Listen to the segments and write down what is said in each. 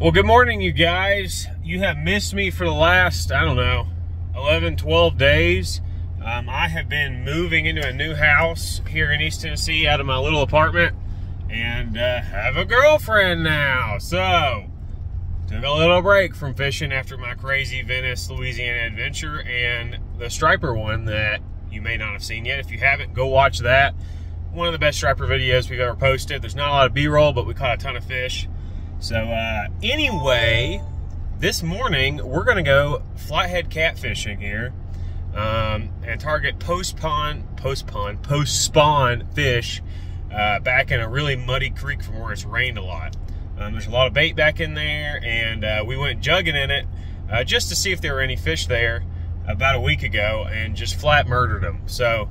Well, good morning, you guys. You have missed me for the last, I don't know, 11, 12 days. I have been moving into a new house here in East Tennessee out of my little apartment, and have a girlfriend now. So, took a little break from fishing after my crazy Venice, Louisiana adventure and the striper one that you may not have seen yet. If you haven't, go watch that. One of the best striper videos we've ever posted. There's not a lot of B-roll, but we caught a ton of fish. So anyway, this morning we're gonna go flathead catfishing here and target post-spawn fish back in a really muddy creek from where it's rained a lot. There's a lot of bait back in there, and we went jugging in it just to see if there were any fish there about a week ago, and just flat murdered them. So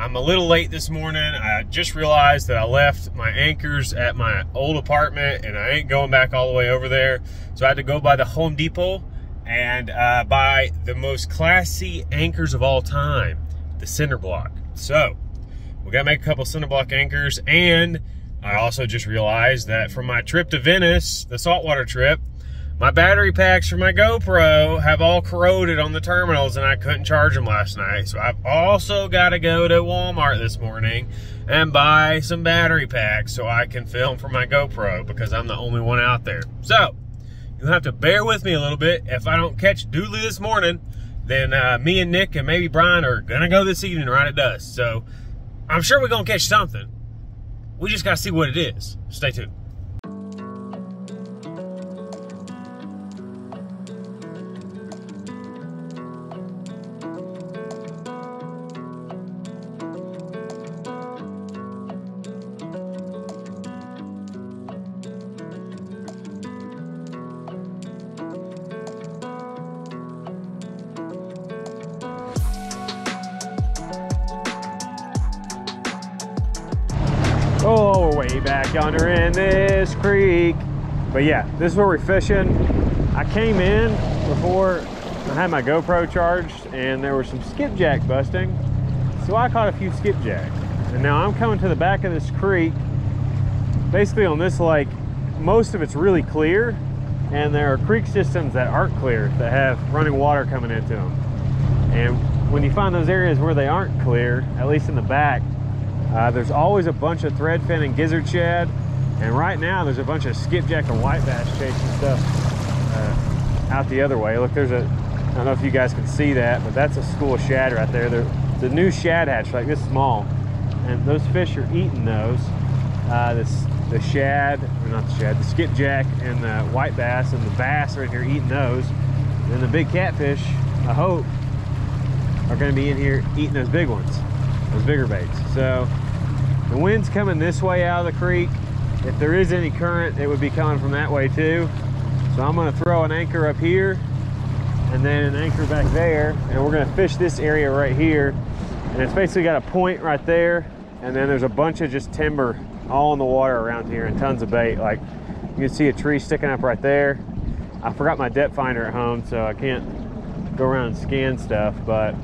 I'm a little late this morning. I just realized that I left my anchors at my old apartment, and I ain't going back all the way over there. So I had to go by the Home Depot and buy the most classy anchors of all time, the cinder block. So we gotta make a couple cinder block anchors, and I also just realized that from my trip to Venice, the saltwater trip, my battery packs for my GoPro have all corroded on the terminals, and I couldn't charge them last night. So I've also got to go to Walmart this morning and buy some battery packs so I can film for my GoPro, because I'm the only one out there. So you'll have to bear with me a little bit. If I don't catch Dooley this morning, then me and Nick and maybe Brian are going to go this evening right at dusk. So I'm sure we're going to catch something. We just got to see what it is. Stay tuned. Oh, way back yonder in this creek. But yeah, this is where we're fishing. I came in before I had my GoPro charged, and there was some skipjack busting. So I caught a few skipjack. And now I'm coming to the back of this creek. Basically on this lake, most of it's really clear, and there are creek systems that aren't clear that have running water coming into them. And when you find those areas where they aren't clear, at least in the back, there's always a bunch of threadfin and gizzard shad, and right now there's a bunch of skipjack and white bass chasing stuff out the other way. Look, there's I don't know if you guys can see that, but that's a school of shad right there. There's a new shad hatch, like this small, and those fish are eating those. The skipjack and the white bass and the bass are in here eating those. And then the big catfish, I hope, are going to be in here eating those big ones. Those bigger baits. So the wind's coming this way out of the creek. If there is any current, it would be coming from that way too. So I'm going to throw an anchor up here and then an anchor back there, and we're going to fish this area right here. And it's basically got a point right there, and then there's a bunch of just timber all in the water around here and tons of bait. Like you can see a tree sticking up right there. I forgot my depth finder at home, so I can't go around and scan stuff, but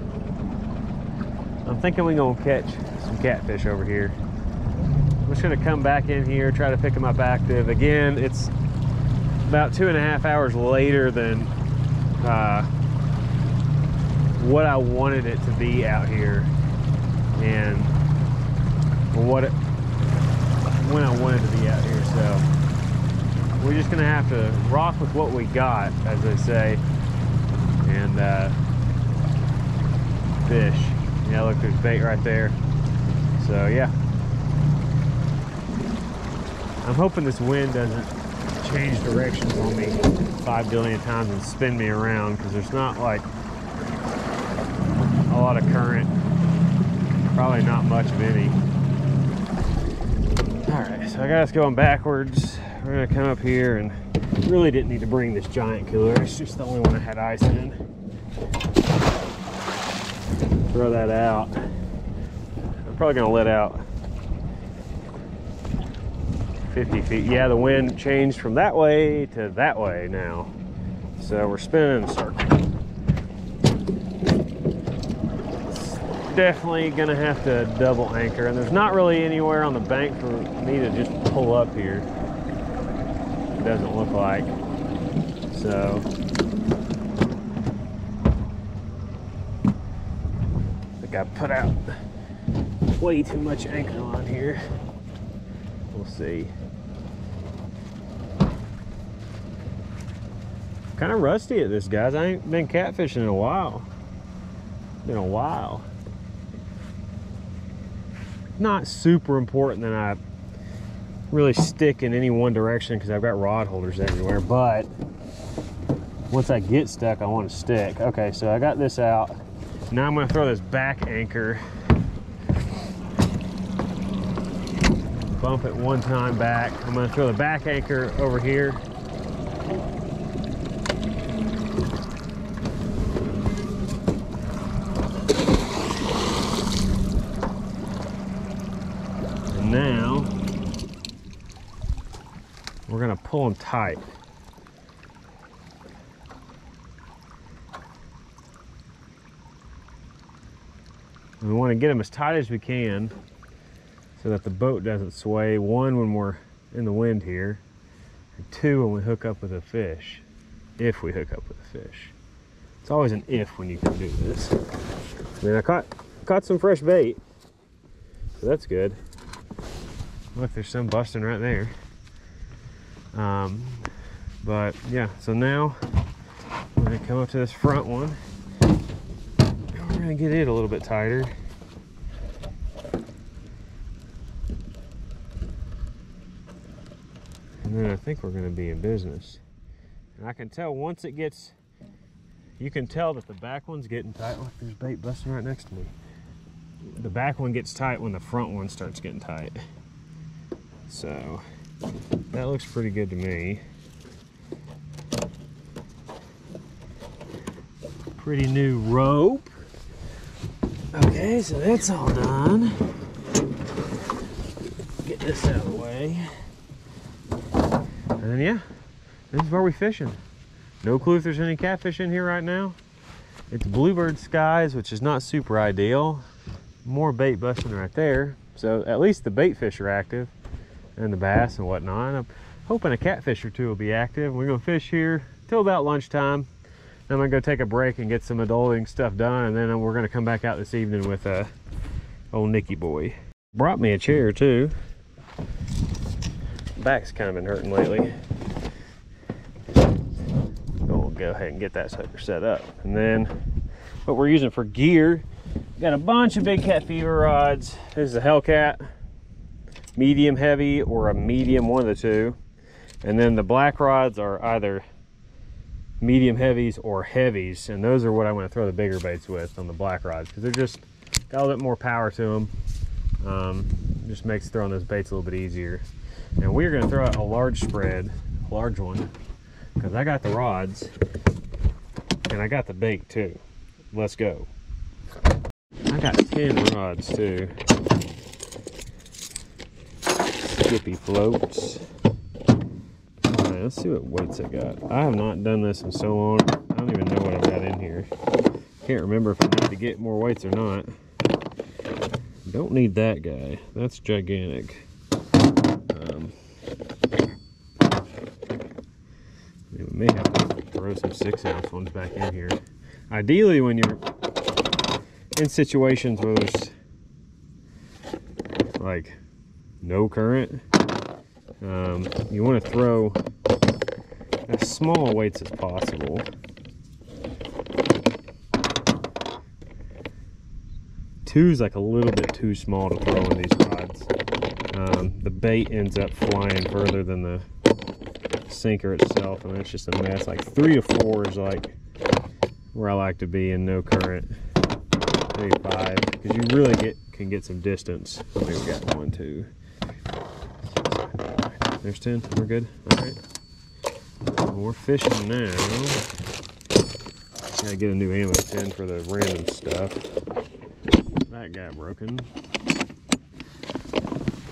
I'm thinking we're gonna catch some catfish over here. I'm just gonna come back in here, try to pick them up active. Again, it's about 2.5 hours later than what I wanted it to be out here, and when I wanted to be out here. So we're just gonna have to rock with what we got, as they say, and fish. Yeah, look, there's bait right there. So yeah, I'm hoping this wind doesn't change directions on me 5 billion times and spin me around, because there's not like a lot of current, probably not much of any. All right, so I got us going backwards. We're gonna come up here, and really didn't need to bring this giant cooler. It's just the only one I had ice in. Throw that out. I'm probably gonna let out 50 feet. Yeah, the wind changed from that way to that way now. So we're spinning in a circle. It's definitely gonna have to double anchor, and there's not really anywhere on the bank for me to just pull up here. It doesn't look like. So I think I put out way too much anchor on here. We'll see. Kind of rusty at this, guys. I ain't been catfishing in a while. It's been a while. Not super important that I really stick in any one direction because I've got rod holders everywhere, but once I get stuck, I want to stick. Okay, so I got this out. Now I'm going to throw this back anchor. Bump it one time back. I'm going to throw the back anchor over here. And now we're going to pull them tight. We want to get them as tight as we can so that the boat doesn't sway. One, when we're in the wind here, and two, when we hook up with a fish. If we hook up with a fish. It's always an if when you can do this. I mean, I caught some fresh bait, so that's good. Look, there's some busting right there. But yeah, so now we're gonna come up to this front one. We're gonna get it a little bit tighter. And then I think we're going to be in business. And I can tell once it gets, you can tell that the back one's getting tight. Look, there's bait busting right next to me. The back one gets tight when the front one starts getting tight. So that looks pretty good to me. Pretty new rope. Okay, so that's all done. Get this out of the way. And then, yeah, this is where we're fishing. No clue if there's any catfish in here right now. It's bluebird skies, which is not super ideal. More bait busting right there. So at least the bait fish are active, and the bass and whatnot. I'm hoping a catfish or two will be active. We're gonna fish here till about lunchtime. Then I'm gonna go take a break and get some adulting stuff done, and then we're gonna come back out this evening with old Nicky boy. Brought me a chair too. Back's kind of been hurting lately. We'll go ahead and get that sucker set up. And then what we're using for gear, got a bunch of Big Cat Fever rods. This is a Hellcat, medium heavy or a medium, one of the two. And then the black rods are either medium heavies or heavies. And those are what I'm going to throw the bigger baits with on the black rods because they're just got a little bit more power to them. Just makes throwing those baits a little bit easier. And we're going to throw out a large spread, a large one, because I got the rods and I got the bait too. Let's go. I got 10 rods too. Skippy floats. All right, let's see what weights I got. I have not done this in so long. I don't even know what I've got in here. Can't remember if I need to get more weights or not. Don't need that guy. That's gigantic. We may have to throw some 6-ounce ones back in here. Ideally, when you're in situations where there's like no current, you want to throw as small weights as possible. Two's like a little bit too small to throw in these rods. The bait ends up flying further than the sinker itself, and it's just a mess. Like 3 to 4 is like where I like to be in no current. Maybe 5, because you really can get some distance. I think we got 1, 2, 6, 7, 8. There's 10. We're good. All right, more fishing now. Gotta get a new ammo tin for the random stuff. That got broken.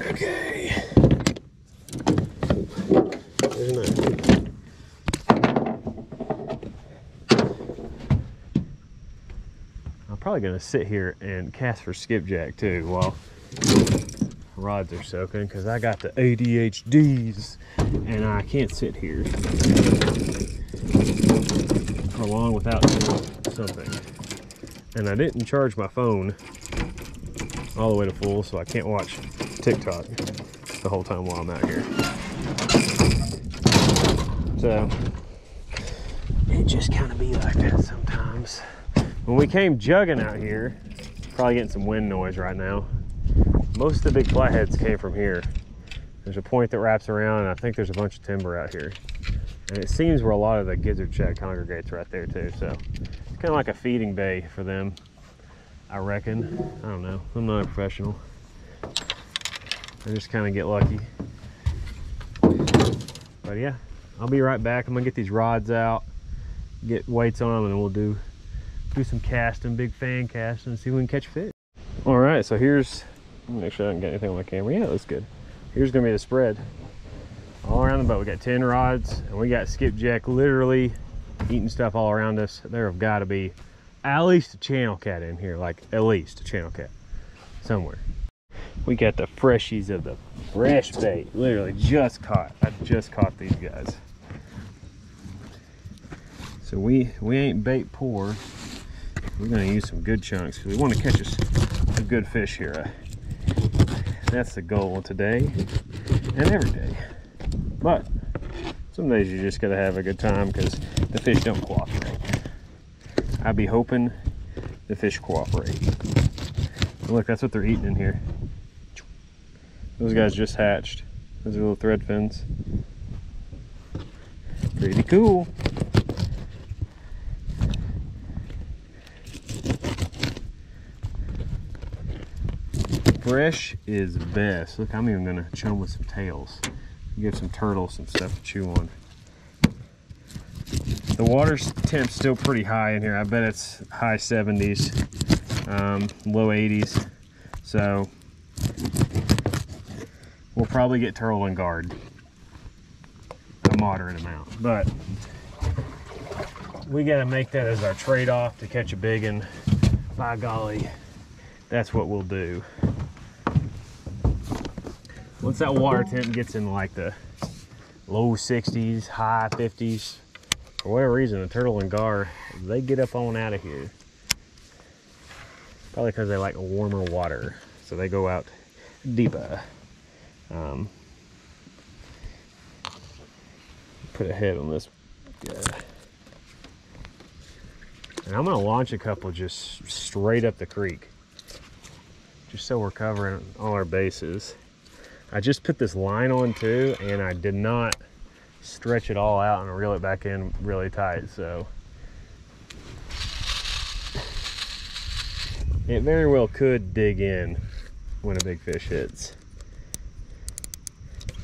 Okay. There's another. I'm probably going to sit here and cast for skipjack too while rods are soaking because I got the ADHDs and I can't sit here. walking along without doing something. And I didn't charge my phone all the way to full, so I can't watch TikTok the whole time while I'm out here. So it just kind of be like that sometimes. When we came jugging out here, probably getting some wind noise right now, most of the big flatheads came from here. There's a point that wraps around, and I think there's a bunch of timber out here. And it seems where a lot of the gizzard shad congregates right there too. So it's kind of like a feeding bay for them, I reckon. I don't know, I'm not a professional. I just kind of get lucky. But yeah, I'll be right back. I'm gonna get these rods out, get weights on them, and we'll do some casting, big fan casting, and see if we can catch a fish. All right, so here's, make sure I didn't get anything on my camera. Yeah, it looks good. Here's gonna be the spread all around the boat. We got 10 rods and we got skipjack literally eating stuff all around us. There have got to be at least a channel cat in here, like at least a channel cat somewhere. We got the freshies of the fresh bait, literally just caught. I just caught these guys. So we ain't bait poor. We're gonna use some good chunks because we want to catch us a good fish here. That's the goal today and every day. But some days you just gotta have a good time because the fish don't cooperate. I'd be hoping the fish cooperate. Look, that's what they're eating in here. Those guys just hatched. Those are little thread fins. Pretty cool. Fresh is best. Look, I'm even gonna chum with some tails. Give some turtles some stuff to chew on. The water temp's still pretty high in here. I bet it's high 70s, low 80s. So we'll probably get turtle and guard, a moderate amount. But we gotta make that as our trade-off to catch a big one. By golly, that's what we'll do. Once that water temp gets in like the low 60s, high 50s, for whatever reason, the turtle and gar, they get up on out of here. Probably because they like warmer water, so they go out deeper. Put a head on this guy. And I'm gonna launch a couple just straight up the creek, just so we're covering all our bases. I just put this line on too, and I did not stretch it all out and reel it back in really tight, so it very well could dig in when a big fish hits.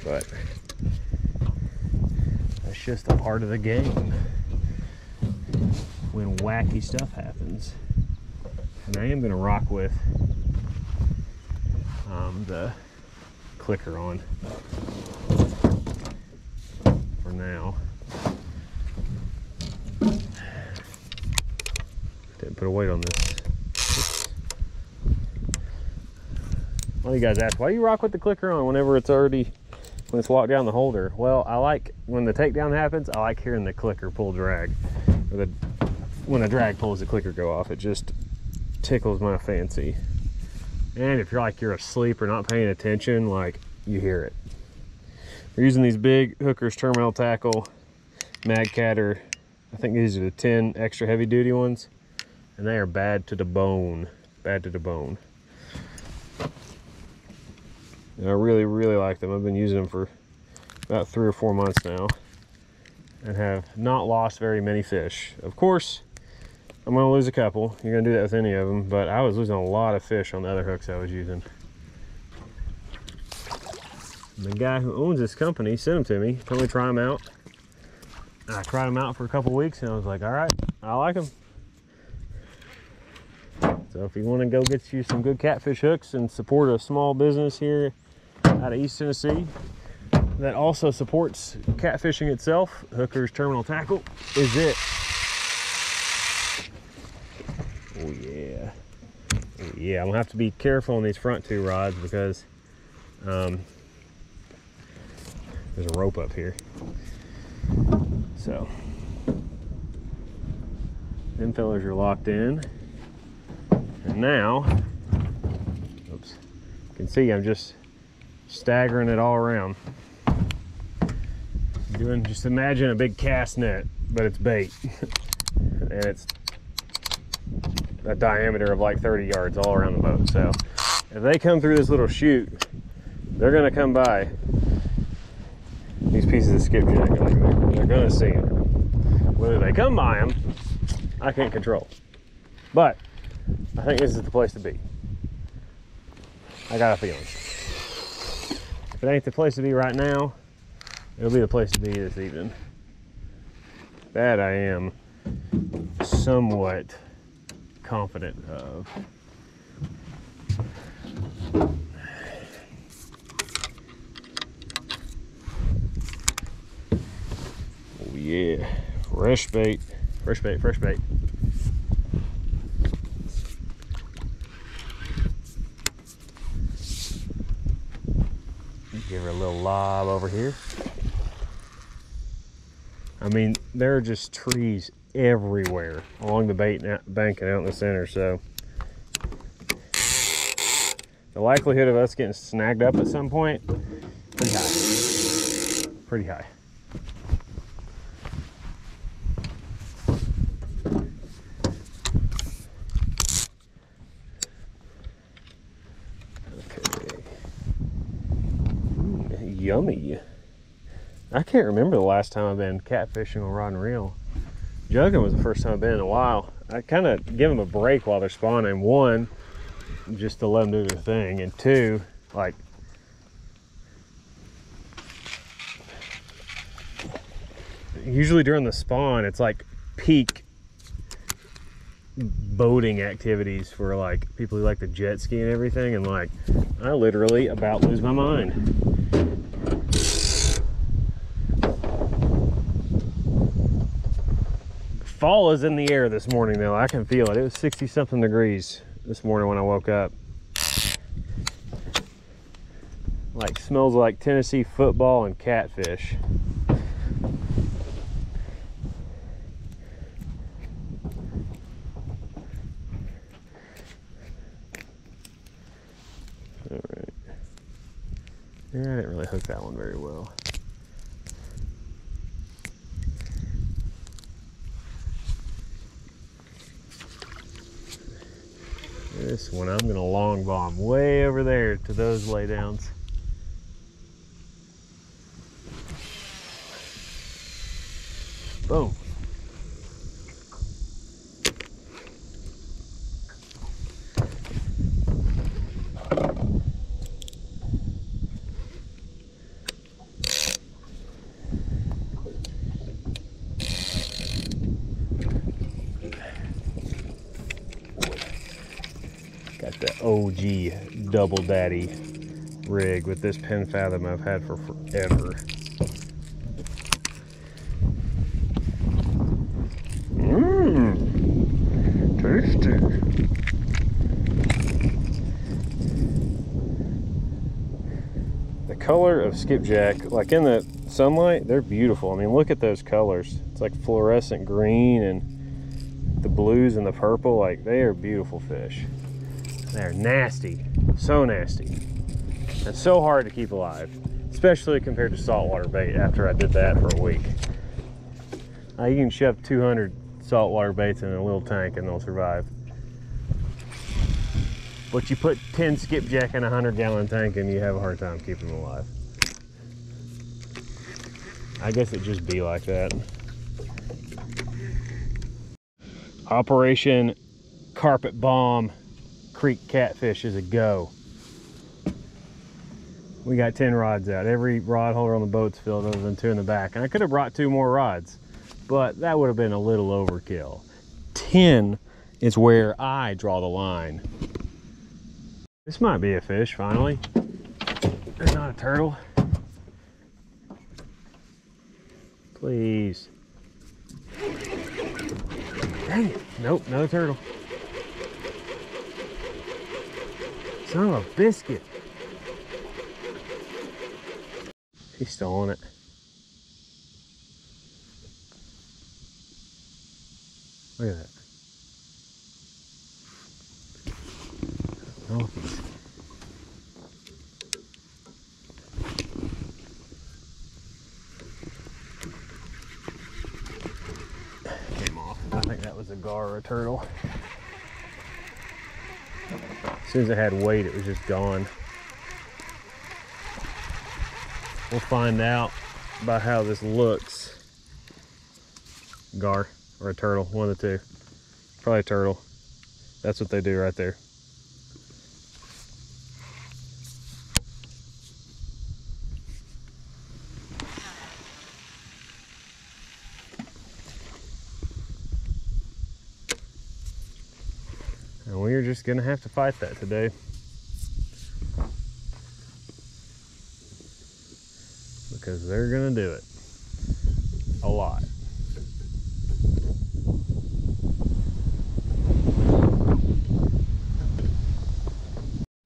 But that's just a part of the game when wacky stuff happens. And I am gonna rock with the clicker on for now. Didn't put a weight on this. Oops. Well, you guys ask, why do you rock with the clicker on whenever it's already, when it's locked down the holder? Well, I like, when the takedown happens, I like hearing the clicker pull drag. Or when the drag pulls the clicker go off, it just tickles my fancy. And if you're like, you're asleep or not paying attention, like, you hear it. We're using these big Hooker's Terminal Tackle, Magcatter. I think these are the 10 extra heavy duty ones. And they are bad to the bone, bad to the bone. And I really, really like them. I've been using them for about 3 or 4 months now and have not lost very many fish. Of course, I'm gonna lose a couple. You're gonna do that with any of them, but I was losing a lot of fish on the other hooks I was using. The guy who owns this company sent them to me, told me to try them out. And I tried them out for a couple weeks and I was like, all right, I like them. So if you wanna go get you some good catfish hooks and support a small business here out of East Tennessee that also supports catfishing itself, Hooker's Terminal Tackle is it. Oh yeah, oh yeah. I'm gonna have to be careful on these front 2 rods because there's a rope up here. So Them fellers are locked in. And now, oops, you can see I'm just staggering it all around. Doing, just imagine a big cast net, but it's bait. And it's a diameter of like 30 yards all around the boat. So if they come through this little chute, they're gonna come by these pieces of skipjack. They're gonna see it. Whether they come by them, I can't control. But I think this is the place to be. I got a feeling. If it ain't the place to be right now, it'll be the place to be this evening. That I am somewhat confident of. Oh yeah, fresh bait, fresh bait, fresh bait. Give her a little lob over here. I mean, there are just trees everywhere along the bait bank and out in the center, so the likelihood of us getting snagged up at some point, pretty high. Pretty high. Okay. Ooh, yummy. I can't remember the last time I've been catfishing on rod and reel. Jugging was the first time I've been in a while. I kind of give them a break while they're spawning. One, just to let them do their thing. And two, like, usually during the spawn, it's like peak boating activities for like people who like to jet ski and everything. And like, I literally about lose my mind. Fall is in the air this morning though. I can feel it. It was 60 something degrees this morning when I woke up. Like smells like Tennessee football and catfish. All right. Yeah, I didn't really hook that one very well. This one, I'm gonna long bomb way over there to those laydowns. Boom. OG double daddy rig with this 10 fathom I've had for forever. Tasty. The color of skipjack, like in the sunlight, they're beautiful. I mean, look at those colors. It's like fluorescent green and the blues and the purple, like they are beautiful fish. They're nasty, so nasty, and so hard to keep alive, especially compared to saltwater bait after I did that for a week. You can shove 200 saltwater baits in a little tank and they'll survive. But you put 10 skipjack in a 100-gallon tank and you have a hard time keeping them alive. I guess it'd just be like that. Operation Carpet Bomb. Creek catfish is a go. We got 10 rods out. Every rod holder on the boat's filled other than two in the back. And I could have brought two more rods, but that would have been a little overkill. 10 is where I draw the line. This might be a fish, finally. There's not a turtle. Please. Dang it. Nope, no turtle. Son of a biscuit. He's still on it. Look at that. was a gar or a turtle. As soon as it had weight, it was just gone. We'll find out by how this looks. Gar or a turtle, one of the two. Probably a turtle. That's what they do right there. And we're just gonna have to fight that today. Because they're gonna do it a lot.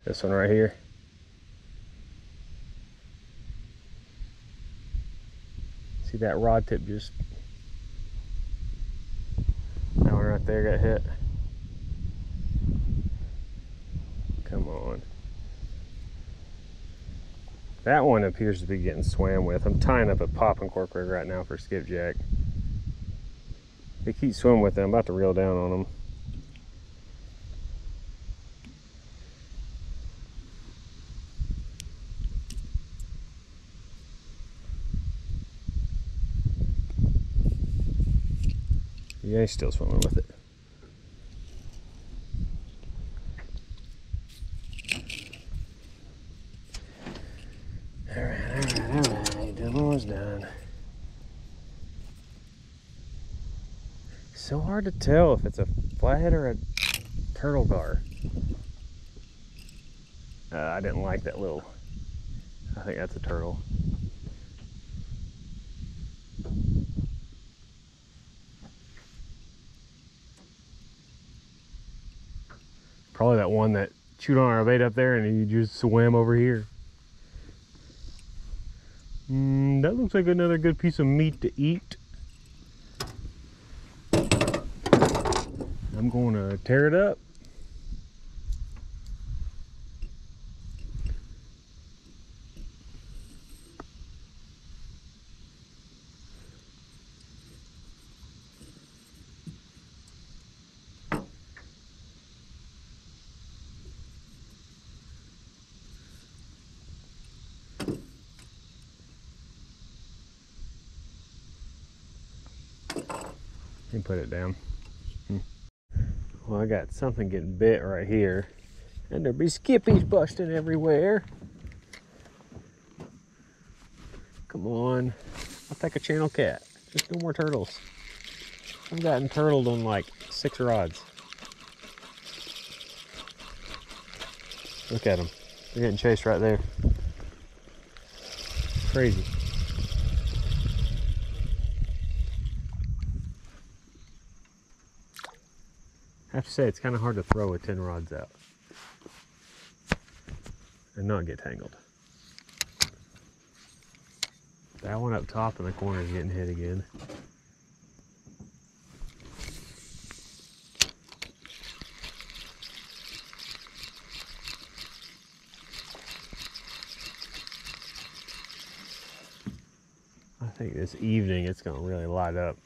This one right here. See that rod tip just, that one right there got hit. Come on. That one appears to be getting swam with. I'm tying up a popping cork rig right now for skipjack. They keep swimming with it. I'm about to reel down on them. Yeah, he's still swimming with it. All right, that one was done. So hard to tell if it's a flathead or a turtle gar. I didn't like that little, I think that's a turtle. Probably that one that chewed on our bait up there and he just swam over here. That looks like another good piece of meat to eat. I'm going to tear it up. And put it down. Well, I got something getting bit right here, and there'll be skippies busting everywhere. Come on, I'll take a channel cat. Just no more turtles. I've gotten turtled on like 6 rods. Look at them, they're getting chased right there. Crazy. I have to say, it's kind of hard to throw with 10 rods out and not get tangled. That one up top in the corner is getting hit again. I think this evening it's going to really light up.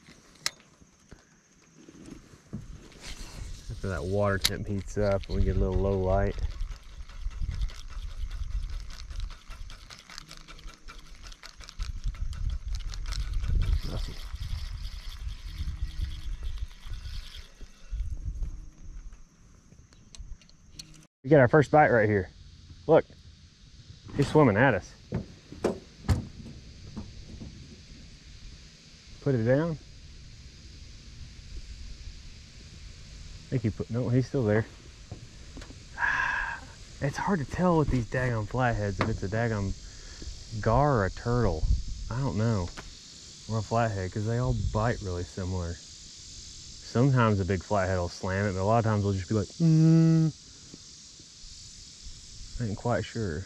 That water temp heats up and we get a little low light. Nothing. We got our first bite right here. Look, he's swimming at us. Put it down. I think he put, no, he's still there. It's hard to tell with these daggone flatheads if it's a daggone gar or a turtle. I don't know. Or a flathead, because they all bite really similar. Sometimes a big flathead will slam it, but a lot of times they'll just be like, I ain't quite sure.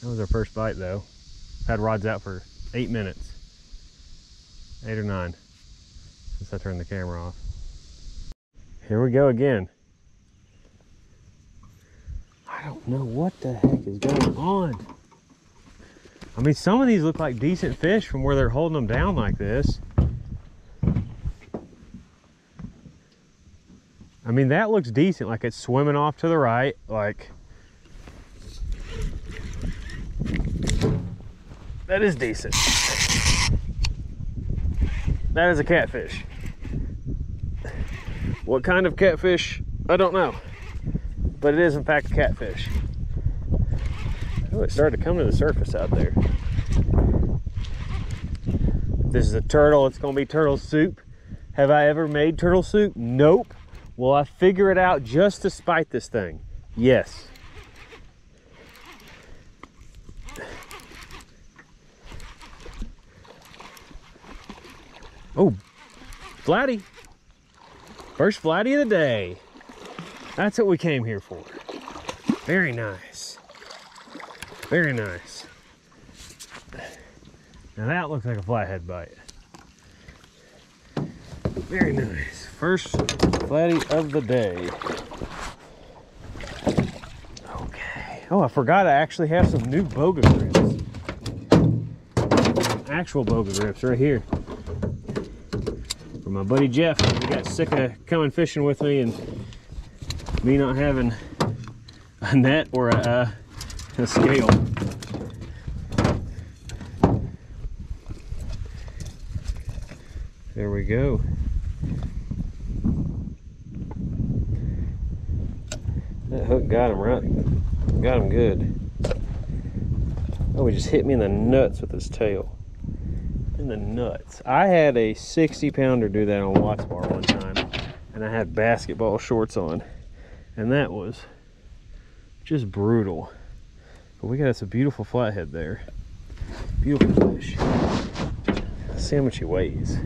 That was our first bite though. Had rods out for 8 minutes. 8 or 9, since I turned the camera off. Here we go again. I don't know what the heck is going on. I mean, some of these look like decent fish from where they're holding them down like this. I mean, that looks decent. Like, it's swimming off to the right. Like, that is decent. That is a catfish. What kind of catfish? I don't know. But it is, in fact, a catfish. Oh, it started to come to the surface out there. If this is a turtle, it's going to be turtle soup. Have I ever made turtle soup? Nope. Will I figure it out just to spite this thing? Yes. Oh, flatty. First flatty of the day. That's what we came here for. Very nice. Very nice. Now that looks like a flathead bite. Very nice. First flatty of the day. Okay. Oh, I forgot I actually have some new boga grips. Actual boga grips right here. From my buddy Jeff. He got sick of coming fishing with me and me not having a net or a scale. There we go. That hook got him right. Got him good. Oh, he just hit me in the nuts with his tail. In the nuts. I had a 60-pounder do that on Watts Bar one time, and I had basketball shorts on, and that was just brutal. But we got us a beautiful flathead there. Beautiful fish. Let's see how much he weighs.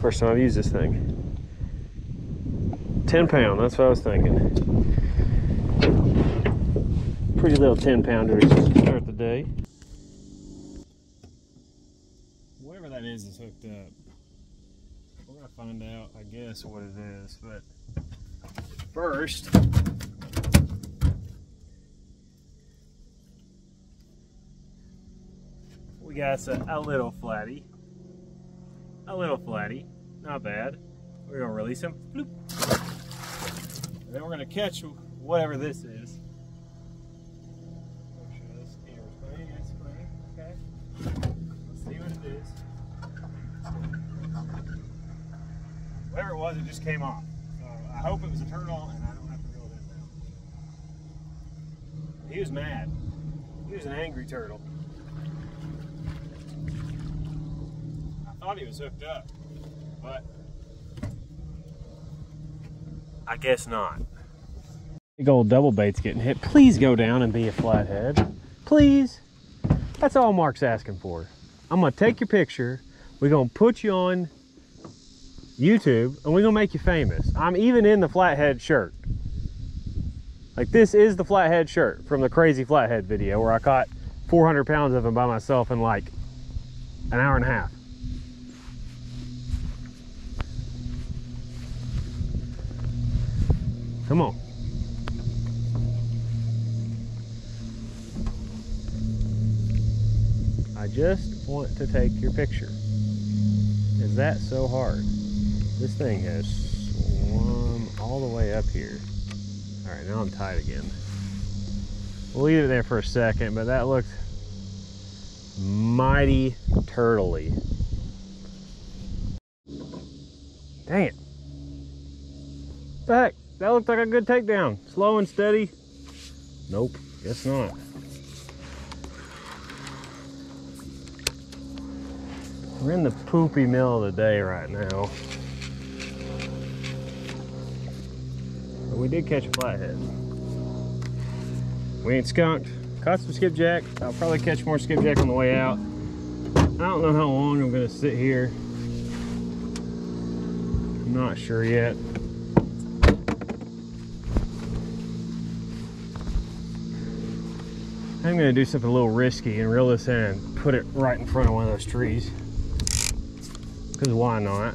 First time I've used this thing. 10 pound, that's what I was thinking. Pretty little 10-pounder to start the day. Whatever that is hooked up. We're gonna find out, I guess, what it is, but first, we got a little flatty. A little flatty, not bad. We're gonna release him. Bloop. And then we're gonna catch whatever this is. Make sure this camera's clean. It's clean. Okay. Let's see what it is. Whatever it was, it just came off. So I hope it was a turtle and I don't have to reel it in now. He was mad. He was an angry turtle. I thought he was hooked up, but I guess not. Big old double bait's getting hit. Please go down and be a flathead. Please. That's all Mark's asking for. I'm gonna take your picture. We're gonna put you on YouTube and we're gonna make you famous. I'm even in the flathead shirt. Like, this is the flathead shirt from the crazy flathead video where I caught 400 pounds of them by myself in like an hour and a half. Come on. I just want to take your picture. Is that so hard? This thing has swum all the way up here. All right, now I'm tight again. We'll leave it there for a second, but that looked mighty turtley. Dang it. What the heck? That looked like a good takedown. Slow and steady. Nope, guess not. We're in the poopy middle of the day right now. But we did catch a flathead. We ain't skunked. Caught some skipjack. I'll probably catch more skipjack on the way out. I don't know how long I'm gonna sit here. I'm not sure yet. I'm going to do something a little risky and reel this in and put it right in front of one of those trees. Because why not?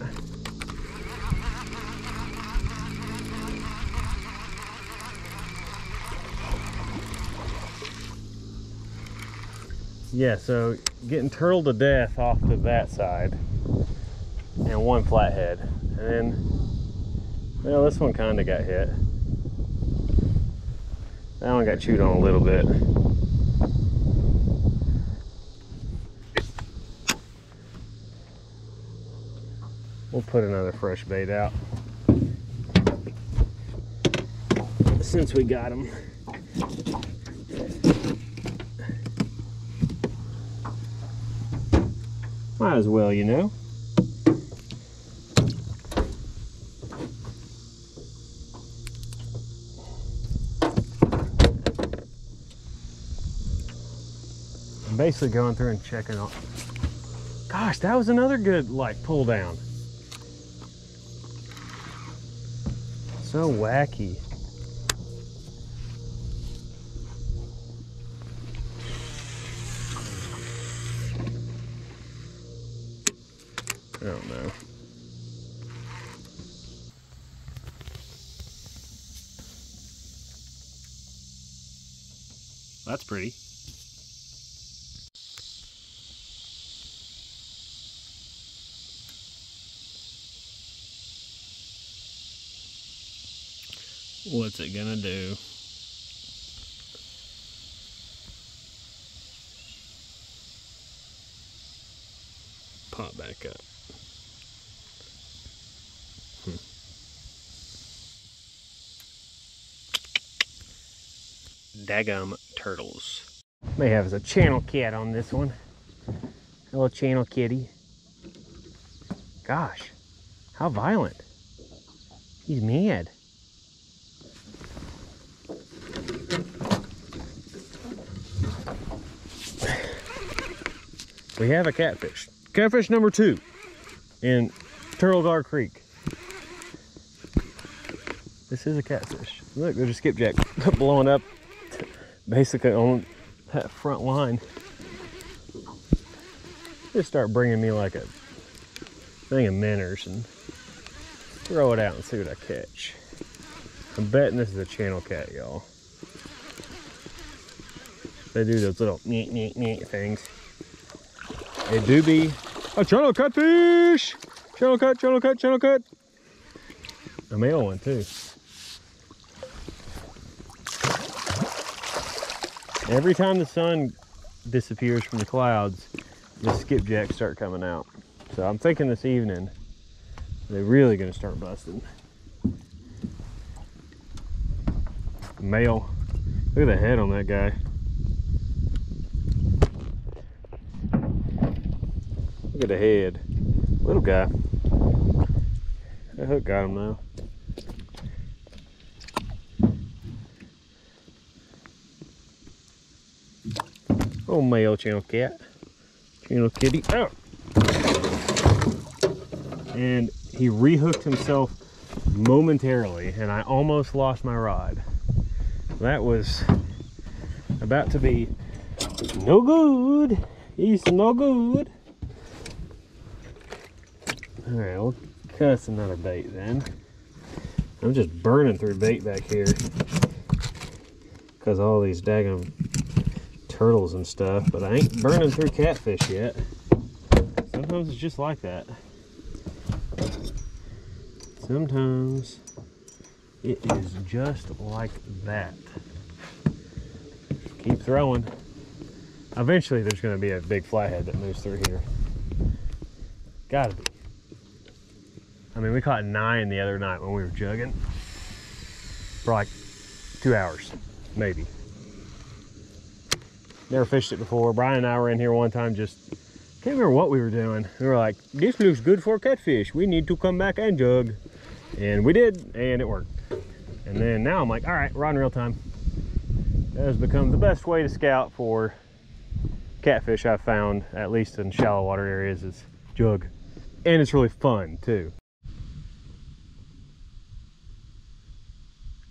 Yeah, so getting turtled to death off to that side. And one flathead. And then Well, this one kind of got hit. That one got chewed on a little bit. We'll put another fresh bait out since we got them. Might as well, you know. I'm basically going through and checking on. Gosh, that was another good like pull down. So wacky. I don't know. That's pretty. What's it gonna do? Pop back up. Daggum turtles. May have as a channel cat on this one. Hello, channel kitty. Gosh, how violent. He's mad. We have a catfish. Catfish number 2 in Turtle Guard Creek. This is a catfish. Look, there's a skipjack blowing up basically on that front line. Just start bringing me like a thing of minnows and throw it out and see what I catch. I'm betting this is a channel cat, y'all. They do those little nyeh things. It do be a channel catfish! Channel cat, channel cat, channel cat! A male one too. Every time the sun disappears from the clouds, the skipjacks start coming out. So I'm thinking this evening, they're really gonna start busting. Male, look at the head on that guy. Look at the head, little guy. That hook got him now. Oh, male channel cat, channel kitty. Oh, and he rehooked himself momentarily, and I almost lost my rod. That was about to be no good. He's no good. All right, we'll cuss another bait then. I'm just burning through bait back here because all these daggum turtles and stuff, but I ain't burning through catfish yet. Sometimes it's just like that. Sometimes it is just like that. Just keep throwing. Eventually there's gonna be a big flathead that moves through here. Gotta be. I mean, we caught 9 the other night when we were jugging for like 2 hours, maybe. Never fished it before. Brian and I were in here one time, just can't remember what we were doing. We were like, this looks good for catfish. We need to come back and jug. And we did, and it worked. And then now I'm like, all right, we're on real time. That has become the best way to scout for catfish I've found, at least in shallow water areas, is jug. And it's really fun too.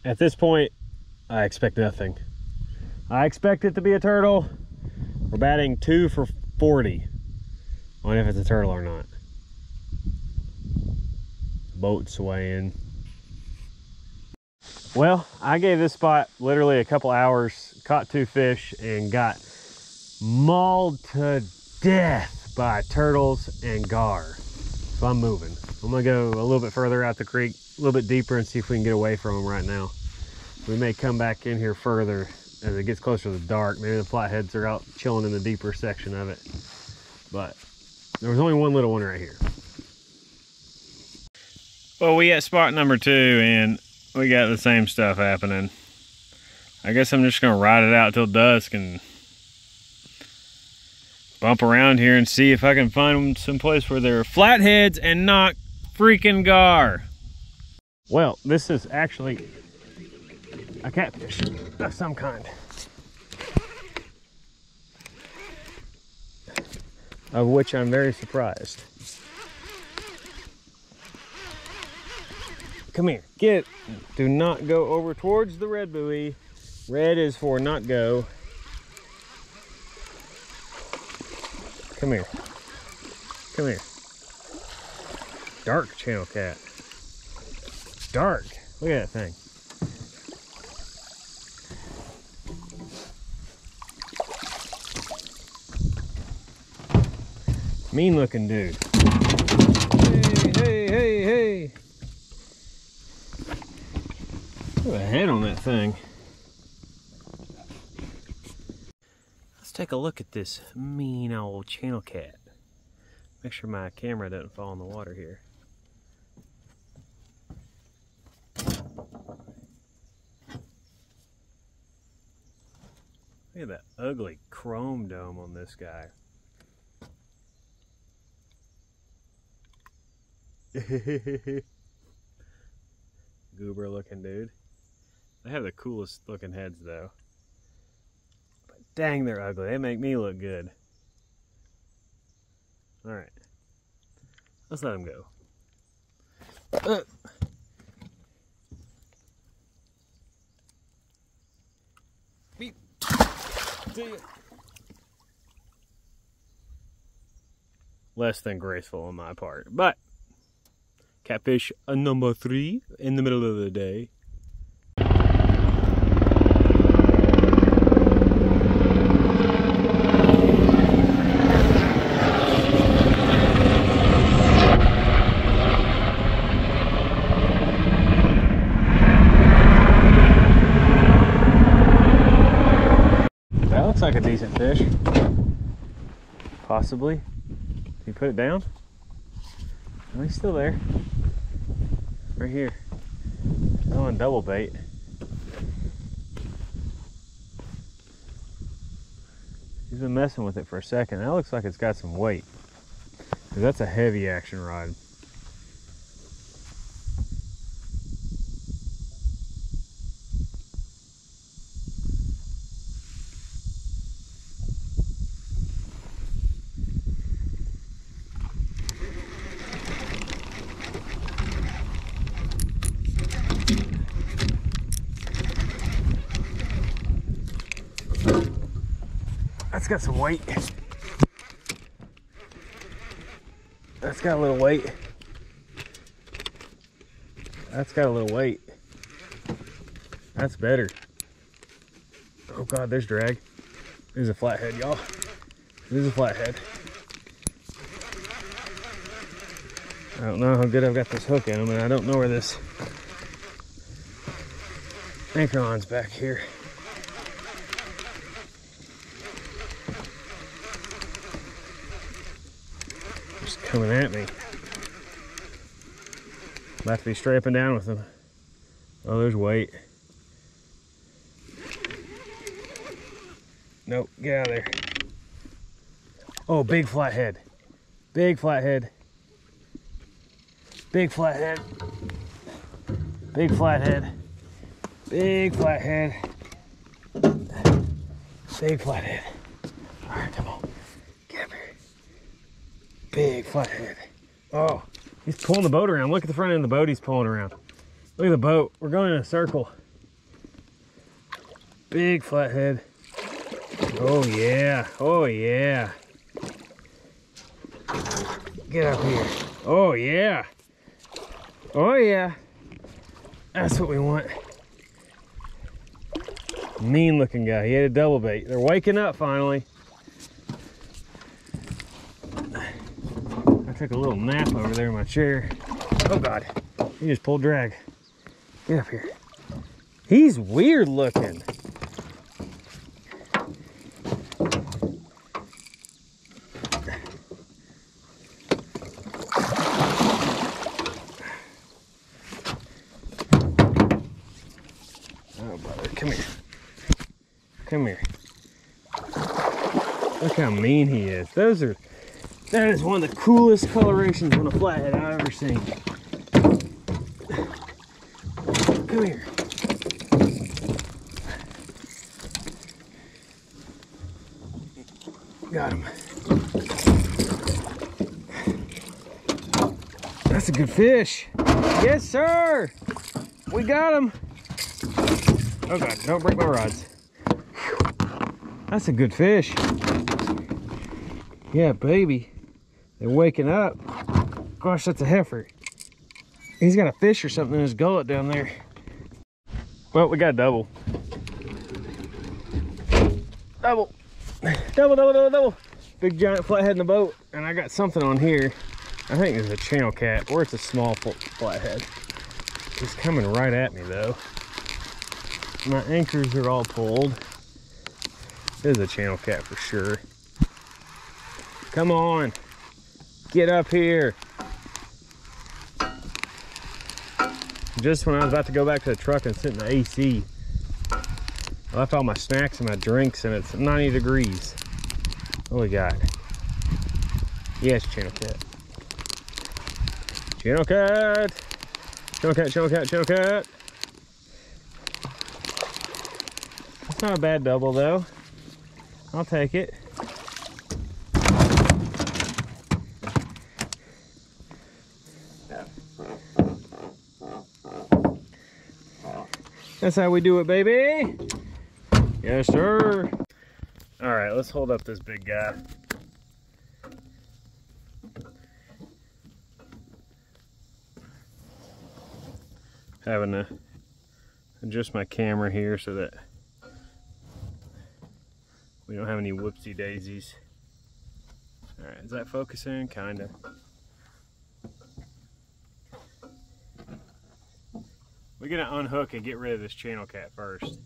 At this point, I expect nothing. I expect it to be a turtle. We're batting 2 for 40 on if it's a turtle or not. Boat swaying. Well, I gave this spot literally a couple hours, caught 2 fish, and got mauled to death by turtles and gar. so I'm moving. I'm gonna go a little bit further out the creek, a little bit deeper, and see if we can get away from them right now. We may come back in here further as it gets closer to the dark. Maybe the flatheads are out chilling in the deeper section of it. But there was only one little one right here. Well, we at spot number 2 and we got the same stuff happening. I guess I'm just gonna ride it out till dusk and bump around here and see if I can find some place where there are flatheads and not freaking gar. Well, this is actually a catfish of some kind. Of which I'm very surprised. Come here, get it. Do not go over towards the red buoy. Red is for not go. Come here. Come here. Dark channel cat. Dark. Look at that thing. Mean looking dude. Hey, hey, hey, hey. Put a head on that thing. Let's take a look at this mean old channel cat. Make sure my camera doesn't fall in the water here. Look at that ugly chrome dome on this guy. Goober looking dude. They have the coolest looking heads though. But dang, they're ugly. They make me look good. Alright. Let's let them go. Beep. See ya. Less than graceful on my part, but catfish number 3 in the middle of the day. That looks like a decent fish. Possibly. Can you put it down? No, he's still there. Right here. Oh, and double bait. He's been messing with it for a second. That looks like it's got some weight. That's a heavy action rod. Got some weight. That's got a little weight. That's got a little weight. That's better. Oh god, there's drag. There's a flathead, y'all. There's a flathead. I don't know how good I've got this hook in him, and I don't know where this anchor on's back here. Coming at me. About to be strapping down with him. Oh, there's weight. Nope, get out of there. Oh, big flathead. Big flathead. Big flathead. Big flathead. Big flathead. Big flathead. All right, come on. Big flathead. Oh, he's pulling the boat around. Look at the front end of the boat he's pulling around. Look at the boat. We're going in a circle. Big flathead. Oh, yeah. Oh, yeah. Get up here. Oh, yeah. Oh, yeah. That's what we want. Mean looking guy. He had a double bait. They're waking up finally. took a little nap over there in my chair. Oh God, he just pulled drag. Get up here. He's weird looking. Oh brother, come here. Come here. Look how mean he is. Those are, that is one of the coolest colorations on a flathead I've ever seen. Come here. Got him. That's a good fish. Yes, sir. We got him. Oh God, don't break my rods. That's a good fish. Yeah, baby. They're waking up. Gosh, that's a heifer. He's got a fish or something in his gullet down there. Well, we got double. Double. Double, double, double, double. Big giant flathead in the boat. And I got something on here. I think it's a channel cat or it's a small flathead. It's coming right at me though. My anchors are all pulled. This is a channel cat for sure. Come on. Get up here. Just when I was about to go back to the truck and sit in the AC, I left all my snacks and my drinks, and it's 90 degrees. What we got? Yes, channel cat. Channel cat. Channel cat, channel cat, channel cat. That's not a bad double, though. I'll take it. That's how we do it, baby. Yes, sir. All right, let's hold up this big guy. Having to adjust my camera here so that we don't have any whoopsie daisies. All right, is that focusing? Kinda. We're gonna unhook and get rid of this channel cat first.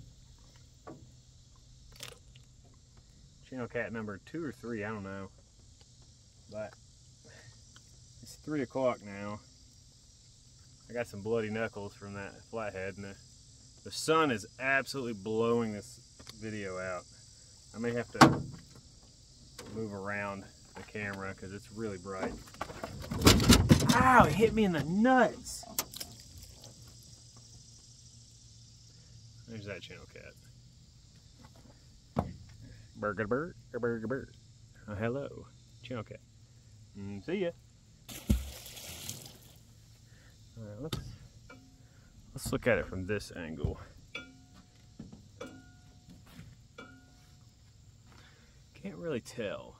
Channel cat number 2 or 3, I don't know. But it's 3 o'clock now. I got some bloody knuckles from that flathead, and the sun is absolutely blowing this video out. I may have to move around the camera because it's really bright. Ow, it hit me in the nuts. There's that channel cat. Burger bird, burger bird. Oh, hello, channel cat. See ya. All right, let's look at it from this angle. Can't really tell.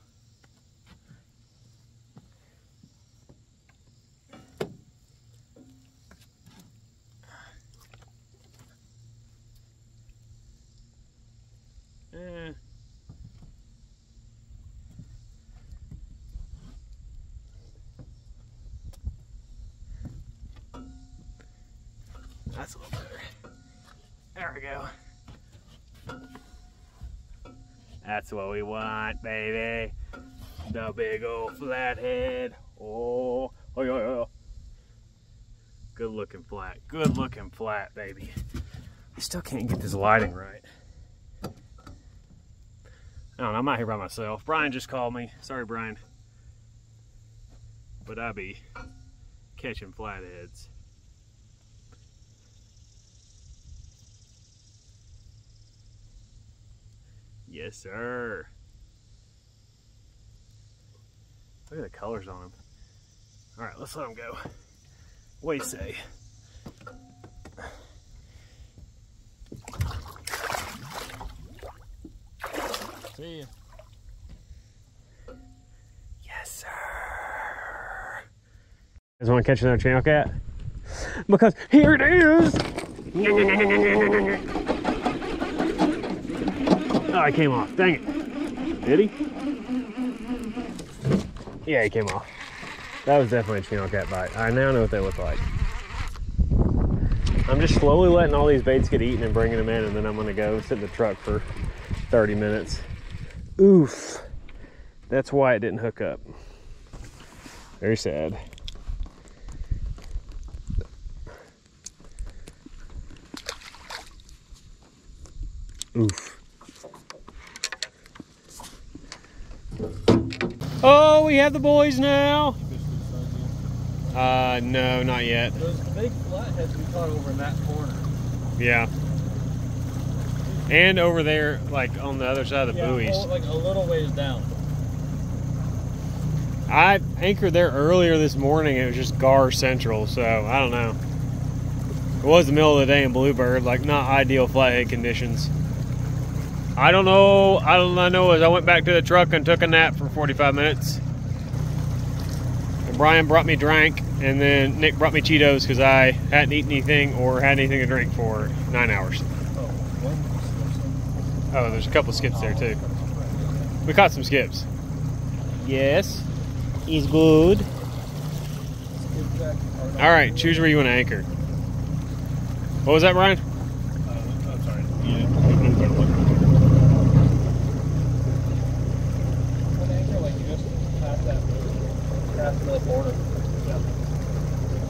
That's a little better. There we go. That's what we want, baby. The big old flathead. Oh, oh, yeah, yeah. Good looking flat. Good looking flat, baby. I still can't get this lighting right. I don't know, I'm out here by myself. Brian just called me. Sorry, Brian. But I be catching flatheads. Yes, sir. Look at the colors on them. All right, let's let them go. What do you say? See ya. Yes, sir. You guys want to catch another channel cat? Because here it is. Oh, he came off. Dang it. Did he? Yeah, he came off. That was definitely a channel cat bite. I now know what they look like. I'm just slowly letting all these baits get eaten and bringing them in, and then I'm going to go sit in the truck for 30 minutes. Oof. That's why it didn't hook up. Very sad. Oof. Oh, we have the boys now. No, not yet. Those big flatheads we caught over in that corner. Yeah. And over there, like on the other side of the buoys. Like a little ways down. I anchored there earlier this morning. It was just gar central, so I don't know. It was the middle of the day in Bluebird, like not ideal flathead conditions. I don't know. All I know is I went back to the truck and took a nap for 45 minutes. Brian brought me drank, and then Nick brought me Cheetos because I hadn't eaten anything or had anything to drink for 9 hours. Oh, there's a couple of skips there too. We caught some skips. Yes, he's good. All right, choose where you want to anchor. What was that, Brian? I'm sorry.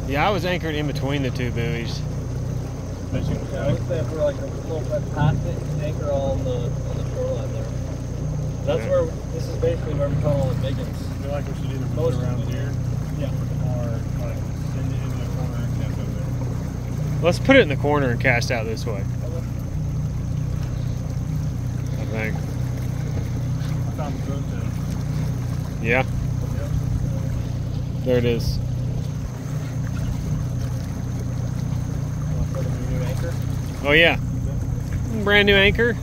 Yeah, I was anchored in between the two buoys. I would say if we're like a little bit past it, anchor on the shoreline there. That's where, this is basically where we caught all the biggins. I feel like we should either move around here or like send it into the corner and cast over there. Let's put it in the corner and cast out this way. I think. I found the boat then. Yeah. There it is. Oh yeah, brand new anchor.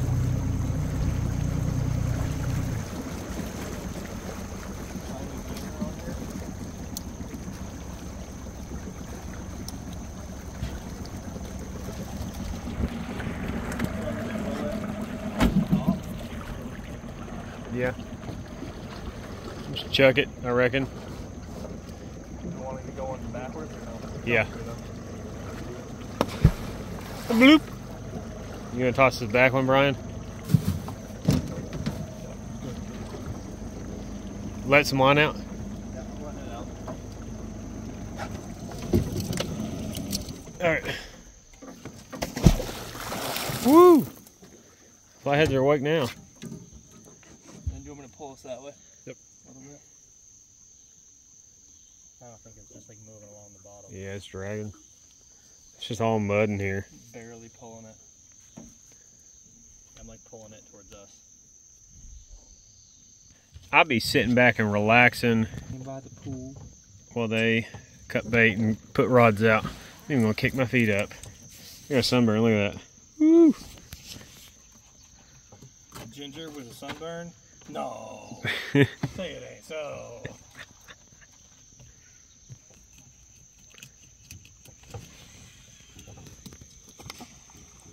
Yeah, just chuck it, I reckon. Yeah. Bloop. You gonna toss this back one, Brian? Let some line out. All right. Woo! Flyheads are awake now. And do you want me to pull us that way? Yep. I don't think it's just like moving along the bottom. Yeah, it's dragging. It's just all mud in here. Barely pulling it. I'm like pulling it towards us. I'll be sitting back and relaxing. And by the pool. While they cut bait and put rods out. I'm even gonna kick my feet up. You're a sunburn, look at that. Woo! Ginger with a sunburn? No. Say it ain't so.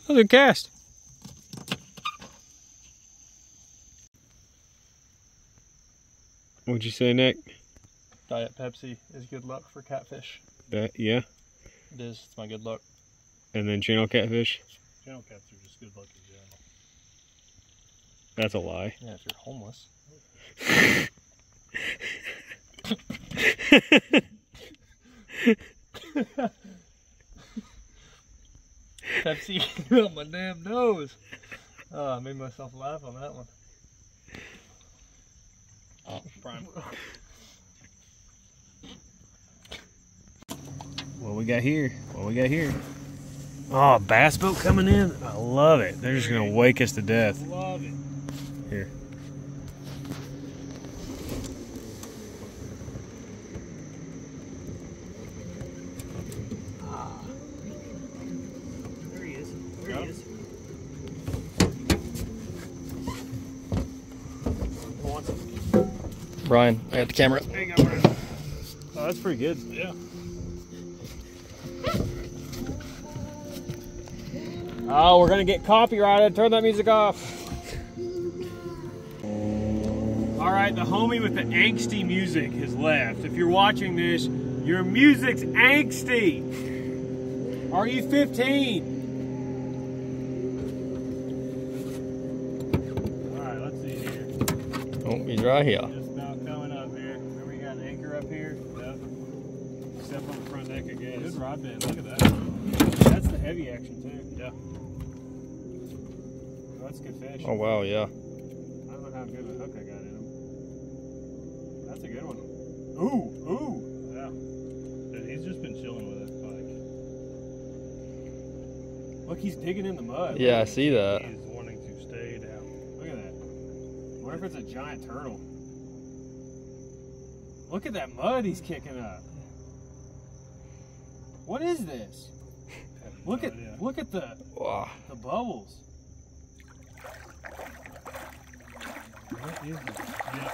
That was a good cast. What'd you say, Nick? Diet Pepsi is good luck for catfish. That, yeah? It is. It's my good luck. And then channel catfish? Channel catfish are just good luck in general. That's a lie. Yeah, if you're homeless. Pepsi on my damn nose. Oh, I made myself laugh on that one. Oh, prime. What we got here? What we got here? Oh, bass boat coming in. I love it. They're just gonna wake us to death. Love it. Here. Brian, I got the camera. Hang on, Brian. Oh, that's pretty good. Yeah. Oh, we're gonna get copyrighted. Turn that music off. All right, the homie with the angsty music has left. If you're watching this, your music's angsty. Are you 15? All right, let's see here. Oh, he's right here. Just about coming up here. Remember you got an anchor up here? Yep. Step on the front deck again. Good rod bend, look at that. That's the heavy action too. Yeah. Oh, that's good fish. Oh, wow, yeah. How good of a hook I got in him. That's a good one. Ooh, ooh. Yeah. Dude, he's just been chilling with that bike. Look, he's digging in the mud. Yeah, I see that. He's wanting to stay down. Look at that. What if it's a giant turtle? Look at that mud he's kicking up. What is this? Look at the bubbles. What is it? Yeah.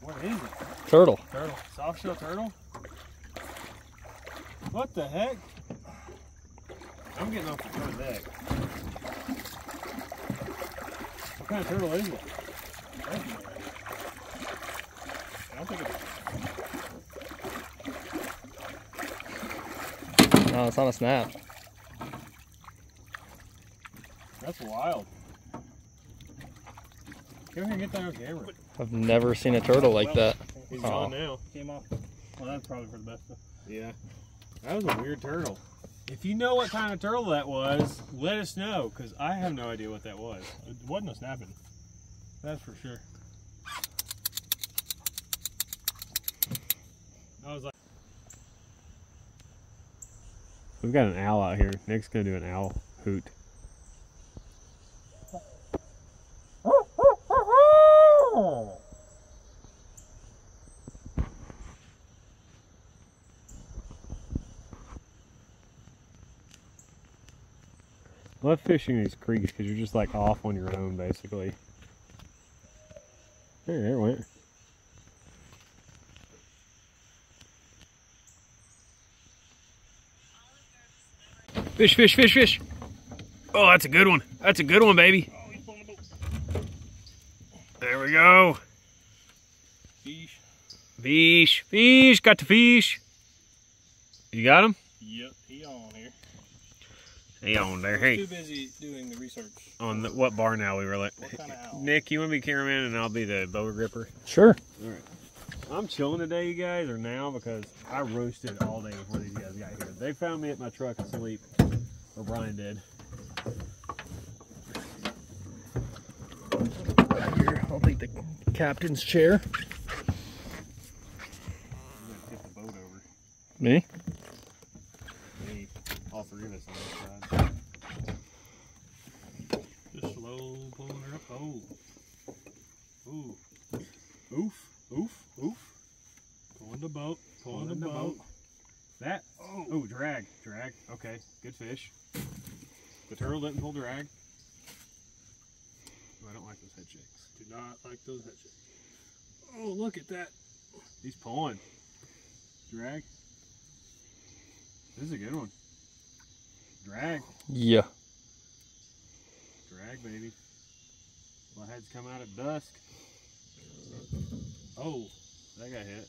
What is it? Turtle. Turtle. Soft shell turtle? What the heck? I'm getting off the front deck. What kind of turtle is it? I don't think it's... No, it's on a snap. That's wild. Come here and get that on camera. I've never seen a turtle like that. He's gone now. Came off. Well, that's probably for the best. Yeah. That was a weird turtle. If you know what kind of turtle that was, let us know, because I have no idea what that was. It wasn't a snapping. That's for sure. I was like... We've got an owl out here. Nick's going to do an owl hoot. Love fishing these creeks because you're just like off on your own basically. There it went. Fish, fish, fish, fish. Oh, that's a good one. That's a good one, baby. There we go. Fish. Fish. Fish. Got the fish. You got him? Yep, he on here. Hey on there, hey. Too busy doing the research. On the, what bar now we were like? What kind of owl? Nick, you want to be cameraman and I'll be the boa gripper? Sure. All right. I'm chilling today, you guys, or now, because I roasted all day before these guys got here. They found me at my truck asleep, or Brian did. Right here, I'll take the captain's chair. I'm gonna tip the boat over. Me? All three of us on this side. Just slow pulling her up. Oh. Ooh. Oof. Oof. Oof. Pulling the boat. Pulling the boat. That. Oh. Oh, drag. Drag. Okay. Good fish. The turtle didn't pull drag. Oh, I don't like those head shakes. Do not like those head shakes. Oh, look at that. He's pulling. Drag. This is a good one. Drag. Yeah. Drag, baby. Heads come out at dusk. Oh, that got hit.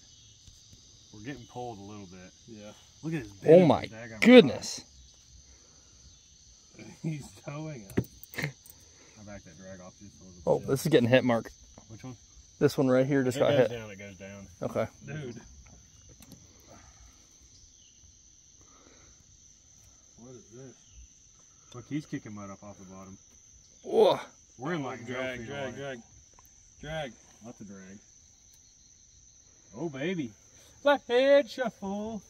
We're getting pulled a little bit. Yeah. Look at his big. Oh my goodness. He's towing us. I back that drag off just a little bit. Oh, this is getting hit, Mark. Which one? This one right here just got hit. It goes down. It goes down. Okay. Dude. What is this? Look, he's kicking mud up off the bottom. Oh, we're in like drag, drag, drag, drag. Lots of drag. Oh, baby. Flathead shuffle.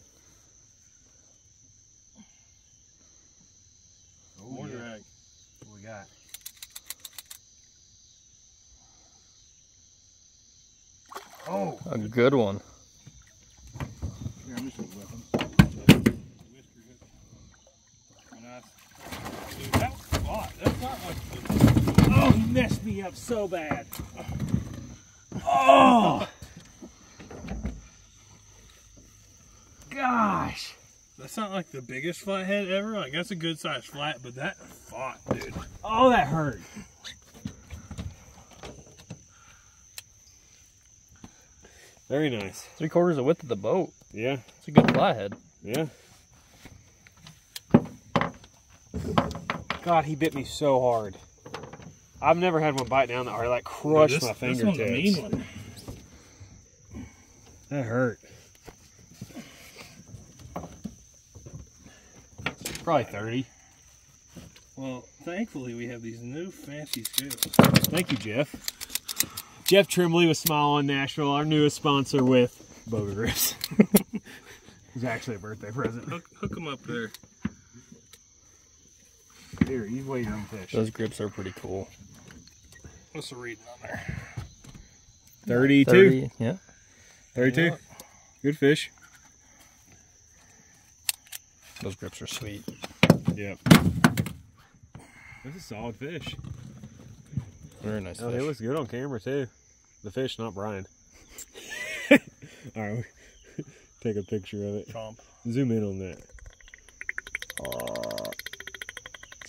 Oh, more drag. What we got? Oh, a good one. Here, I'm just going to whip him. Dude, that was a lot. That's not much. Oh, he messed me up so bad. Oh! Gosh! That's not like the biggest flathead ever. Like, that's a good sized flat, but that fought, dude. Oh, that hurt. Very nice. 3/4 the width of the boat. Yeah. It's a good flathead. Yeah. God, he bit me so hard. I've never had one bite down that hard. Like crushed my fingertips. This one's a mean one. That hurt. Probably 30. Well, thankfully we have these new fancy scales. Thank you, Jeff. Jeff Trimley with Smile on Nashville, our newest sponsor with Boga Grips. It's actually a birthday present. Hook them up there. Here, you weigh your own fish. Those grips are pretty cool. What's the reading on there? 32. 30, yeah. 32. Yeah. Good fish. Those grips are sweet. Yep. That's a solid fish. Very nice fish. It looks good on camera, too. The fish, not Brian. All right. Take a picture of it. Chomp. Zoom in on that.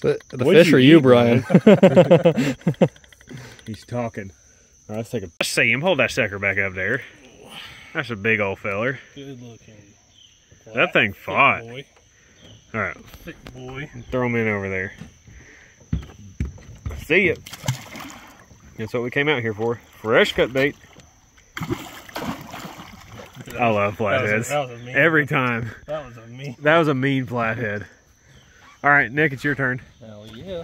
The What'd fish are you, Brian? He's talking. All right, let's take a... I see him. Hold that sucker back up there. That's a big old feller. Good looking. Flat. That thing fought. Thick boy. All right. Thick boy. Throw him in over there. See ya. That's what we came out here for. Fresh cut bait. I love flatheads. That was a mean every time. That was a mean flathead. All right, Nick, it's your turn. Hell yeah.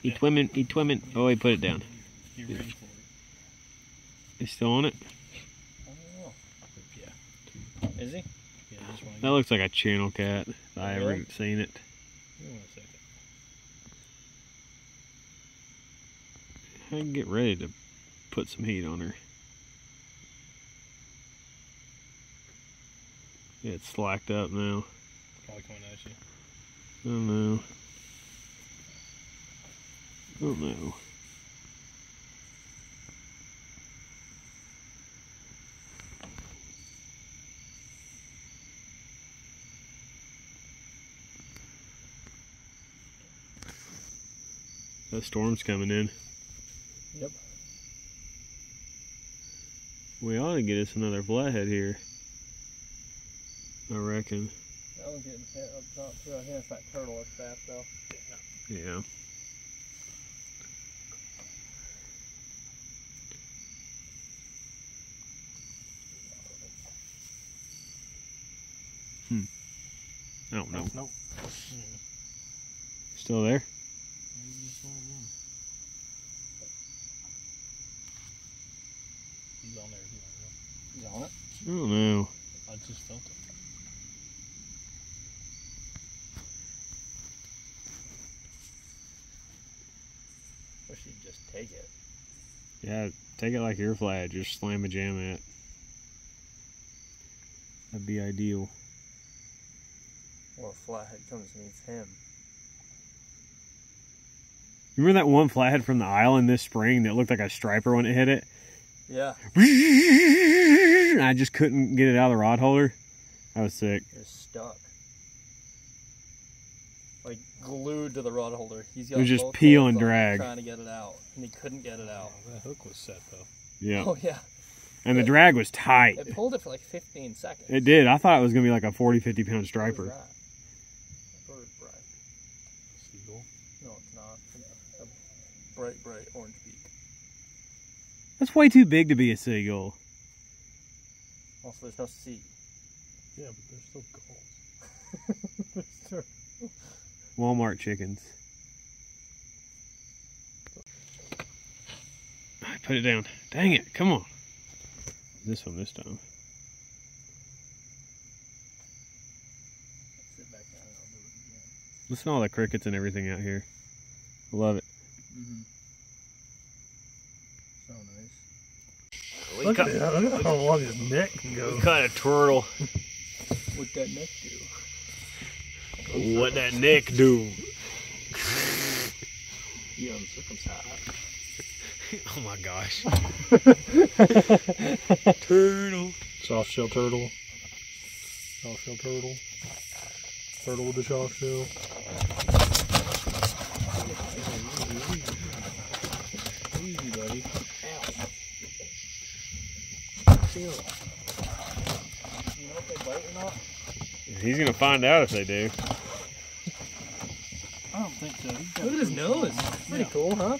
He twimming, he twimming. Oh, he put it down. He's still on it? I don't know. Yeah. Is he? Yeah, I just want to that looks like a channel cat. I haven't seen it. Give me one second. I can get ready to put some heat on her. Yeah, it's slacked up now. It's probably coming at you. I don't know. Oh no. That storm's coming in. Yep. We ought to get us another flathead here. I reckon. That one's getting hit up top too. I think it's that turtle that's fast though. Yeah. I don't know. Nope. Still there? He's on there. He's on it? I don't know. I just felt it. Wish you'd just take it. Yeah, take it like your flag. Just slam a jam at it. That'd be ideal. Well, a flathead comes and eats him. You remember that one flathead from the island this spring that looked like a striper when it hit it? Yeah. I just couldn't get it out of the rod holder. I was sick. It was stuck. Like glued to the rod holder. He's got it was just peel and drag. Trying to get it out. And he couldn't get it out. Oh, that hook was set though. Yeah. Oh, yeah. And the drag was tight. It pulled it for like 15 seconds. It did. I thought it was going to be like a 40, 50-pound striper. Right. No, it's not. It's a bright, bright orange beak. That's way too big to be a seagull. Also, there's no sea. Yeah, but there's still gulls. Walmart chickens. I put it down. Dang it. Come on. This one this time. Sit back Listen to all the crickets and everything out here. I love it. Mm-hmm. So nice. Look at how long his neck can go. What kind of turtle? What that neck do? What that neck do? You uncircumcised. Oh my gosh. Turtle. Soft shell turtle. Soft shell turtle. Turtle with the soft shell. Easy, buddy. Ow. Chill. You know if they bite or not? He's gonna find out if they do. I don't think so. Look at his nose. Pretty cool, huh?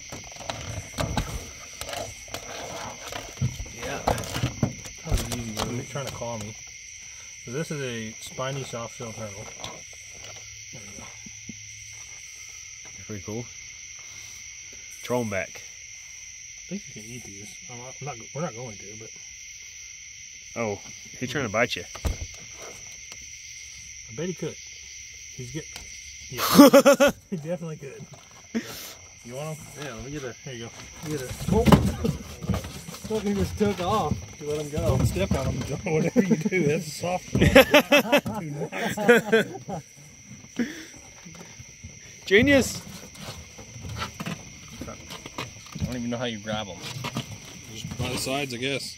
Yeah. That was easy, buddy. He's trying to call me. So this is a spiny soft shell turtle. There we go. Pretty cool. Throw them back. I think you can eat these. We're not going to, but. Oh, he's trying to bite you. I bet he could. He's good. Yeah. He definitely could. Yeah. You want him? Yeah, let me get a. Here you go. Get a. Oh. Look, he just took off. You let him go. Don't step on him, John. Whatever you do, that's a soft one. Genius. I don't even know how you grab them. Just by the sides, I guess.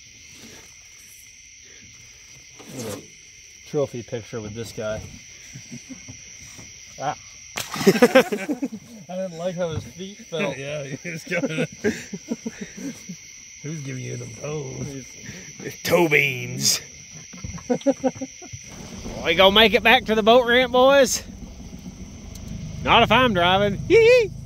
A trophy picture with this guy. Ah. I didn't like how his feet felt. Yeah, he was going. Who's giving you them toes? Toe beans. We gonna make it back to the boat ramp, boys? Not if I'm driving. Yee-yee.